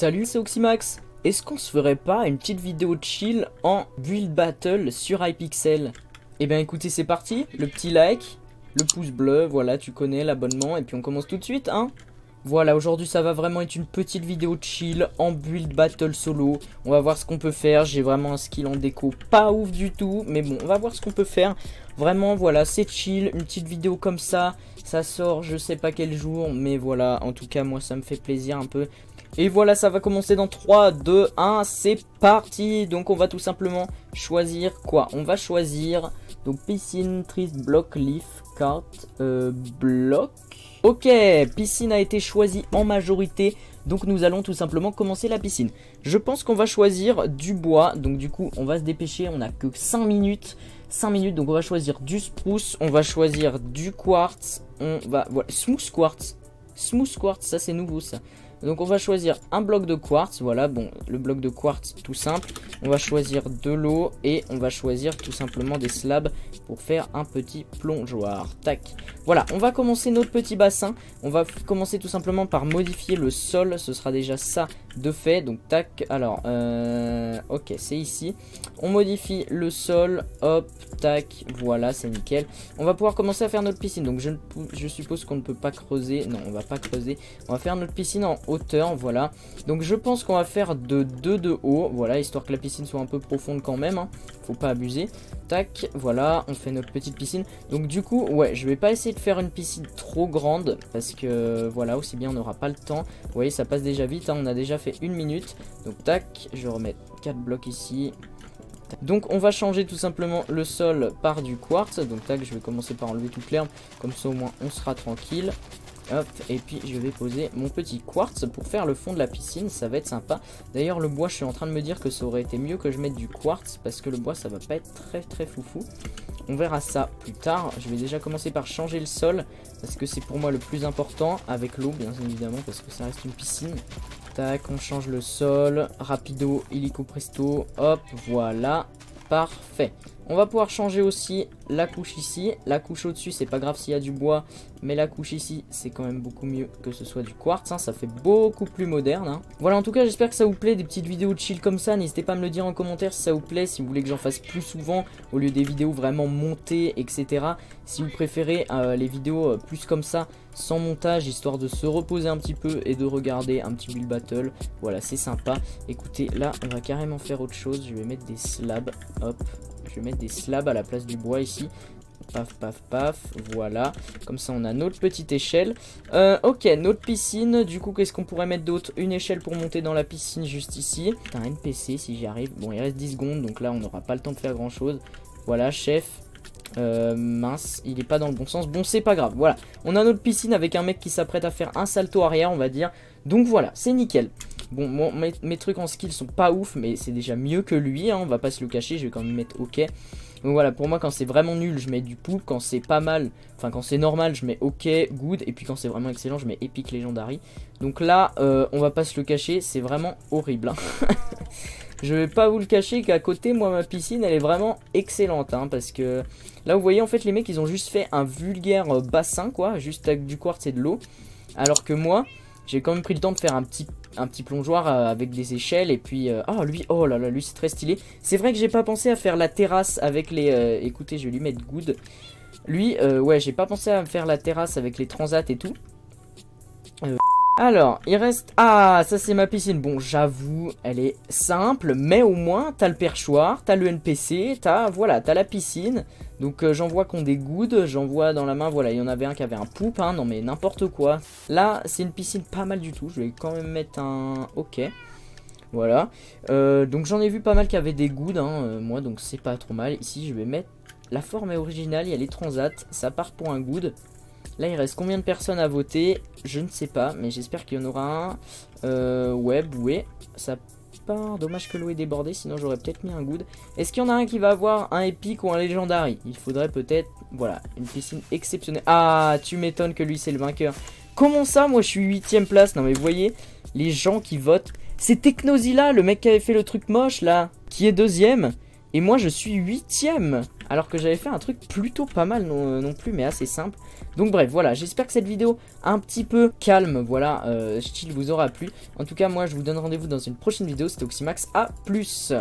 Salut, c'est Oximax. Est-ce qu'on se ferait pas une petite vidéo chill en build battle sur Hypixel? Eh bien écoutez, c'est parti, le petit like, le pouce bleu, voilà, tu connais, l'abonnement, et puis on commence tout de suite, hein. Voilà, aujourd'hui ça va vraiment être une petite vidéo chill en build battle solo. On va voir ce qu'on peut faire, j'ai vraiment un skill en déco pas ouf du tout, mais bon, on va voir ce qu'on peut faire. Vraiment, voilà, c'est chill, une petite vidéo comme ça, ça sort je sais pas quel jour, mais voilà, en tout cas moi ça me fait plaisir un peu. Et voilà, ça va commencer dans 3, 2, 1, c'est parti. Donc on va tout simplement choisir quoi? On va choisir, donc piscine, triste, bloc, leaf, carte, bloc. Ok, piscine a été choisie en majorité, donc nous allons tout simplement commencer la piscine. Je pense qu'on va choisir du bois, donc du coup on va se dépêcher, on n'a que 5 minutes, donc on va choisir du spruce, on va choisir du quartz, on va, voilà, smooth quartz, ça c'est nouveau ça. Donc on va choisir un bloc de quartz, voilà, bon, le bloc de quartz tout simple. On va choisir de l'eau et on va choisir tout simplement des slabs pour faire un petit plongeoir. Tac, voilà, on va commencer notre petit bassin. On va commencer tout simplement par modifier le sol, ce sera déjà ça de fait. Donc tac, alors, ok, c'est ici. On modifie le sol, hop, tac, voilà, c'est nickel. On va pouvoir commencer à faire notre piscine, donc je suppose qu'on ne peut pas creuser, non, on va pas creuser. On va faire notre piscine en hauteur, voilà. Donc je pense qu'on va faire de 2 de haut, voilà, histoire que la piscine soit un peu profonde quand même, hein. Faut pas abuser. Tac, voilà, on fait notre petite piscine. Donc du coup, ouais, je vais pas essayer de faire une piscine trop grande, parce que voilà, aussi bien on n'aura pas le temps. Vous voyez, ça passe déjà vite, hein, on a déjà fait 1 minute. Donc tac, je remets 4 blocs ici. Donc on va changer tout simplement le sol par du quartz. Donc tac, je vais commencer par enlever toute l'herbe, comme ça au moins on sera tranquille. Hop, et puis je vais poser mon petit quartz pour faire le fond de la piscine, ça va être sympa. D'ailleurs le bois, je suis en train de me dire que ça aurait été mieux que je mette du quartz, parce que le bois ça va pas être très foufou. On verra ça plus tard. Je vais déjà commencer par changer le sol, parce que c'est pour moi le plus important, avec l'eau bien évidemment, parce que ça reste une piscine. Tac, on change le sol, rapido, illico presto, hop, voilà, parfait. On va pouvoir changer aussi la couche ici. La couche au-dessus, c'est pas grave s'il y a du bois, mais la couche ici, c'est quand même beaucoup mieux que ce soit du quartz, hein. Ça fait beaucoup plus moderne, hein. Voilà, en tout cas, j'espère que ça vous plaît, des petites vidéos chill comme ça. N'hésitez pas à me le dire en commentaire si ça vous plaît, si vous voulez que j'en fasse plus souvent, au lieu des vidéos vraiment montées, etc. Si vous préférez les vidéos plus comme ça, sans montage, histoire de se reposer un petit peu et de regarder un petit build battle. Voilà, c'est sympa. Écoutez, là, on va carrément faire autre chose. Je vais mettre des slabs, hop. Je vais mettre des slabs à la place du bois ici. Paf, paf, paf. Voilà. Comme ça, on a notre petite échelle. Ok, notre piscine. Du coup, qu'est-ce qu'on pourrait mettre d'autre? Une échelle pour monter dans la piscine juste ici. Un NPC si j'y arrive. Bon, il reste 10 secondes. Donc là, on n'aura pas le temps de faire grand-chose. Voilà, chef. Mince, il est pas dans le bon sens. Bon, c'est pas grave. Voilà. On a notre piscine avec un mec qui s'apprête à faire un salto arrière, on va dire. Donc voilà, c'est nickel. Bon, moi, mes trucs en skill sont pas ouf, mais c'est déjà mieux que lui, hein, on va pas se le cacher, je vais quand même mettre OK. Donc voilà, pour moi, quand c'est vraiment nul, je mets du poup, quand c'est pas mal, enfin quand c'est normal, je mets OK, good, et puis quand c'est vraiment excellent, je mets épique, légendary. Donc là, on va pas se le cacher, c'est vraiment horrible, hein. Je vais pas vous le cacher qu'à côté, moi, ma piscine, elle est vraiment excellente, hein, parce que là, vous voyez, en fait, les mecs, ils ont juste fait un vulgaire bassin, quoi, juste avec du quartz et de l'eau, alors que moi... J'ai quand même pris le temps de faire un petit plongeoir avec des échelles. Et puis, oh lui, oh là là, lui c'est très stylé. C'est vrai que j'ai pas pensé à faire la terrasse avec les... écoutez, je vais lui mettre good. Lui, ouais, j'ai pas pensé à faire la terrasse avec les transats et tout. Alors, il reste... Ah, ça c'est ma piscine. Bon, j'avoue, elle est simple. Mais au moins, t'as le perchoir, t'as le NPC, t'as... Voilà, t'as la piscine. Donc j'en vois qu'on des goods, j'en vois dans la main, voilà, il y en avait un qui avait un poupe, hein, non mais n'importe quoi. Là, c'est une piscine pas mal du tout, je vais quand même mettre un OK. Voilà, donc j'en ai vu pas mal qui avaient des goods, hein, moi, donc c'est pas trop mal. Ici, je vais mettre, la forme est originale, il y a les transats, ça part pour un good. Là, il reste combien de personnes à voter? Je ne sais pas, mais j'espère qu'il y en aura un. Ouais, boué, ça part. Dommage que l'eau est débordée, sinon j'aurais peut-être mis un good. Est-ce qu'il y en a un qui va avoir un épique ou un légendary? Il faudrait peut-être, voilà, une piscine exceptionnelle. Ah, tu m'étonnes que lui c'est le vainqueur. Comment ça, moi je suis 8ème place? Non mais vous voyez, les gens qui votent. C'est Technozilla, le mec qui avait fait le truc moche là, qui est 2ème. Et moi je suis 8ème. alors que j'avais fait un truc plutôt pas mal non plus, mais assez simple. Donc bref, voilà, j'espère que cette vidéo un petit peu calme, voilà, style vous aura plu. En tout cas, moi je vous donne rendez-vous dans une prochaine vidéo, c'était Oximax, à plus.